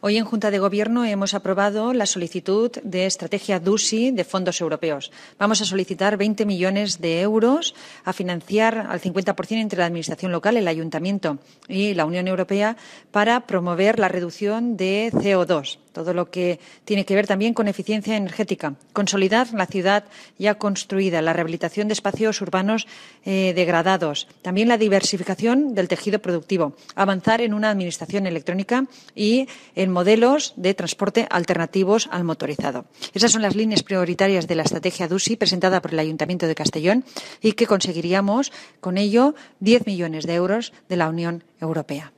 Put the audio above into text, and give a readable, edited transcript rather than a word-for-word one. Hoy en Junta de Gobierno hemos aprobado la solicitud de estrategia DUSI de fondos europeos. Vamos a solicitar 20 millones de euros a financiar al 50% entre la Administración local, el Ayuntamiento y la Unión Europea para promover la reducción de CO2, todo lo que tiene que ver también con eficiencia energética, consolidar la ciudad ya construida, la rehabilitación de espacios urbanos degradados, también la diversificación del tejido productivo, avanzar en una administración electrónica y en modelos de transporte alternativos al motorizado. Esas son las líneas prioritarias de la estrategia DUSI presentada por el Ayuntamiento de Castellón y que conseguiríamos con ello 10 millones de euros de la Unión Europea.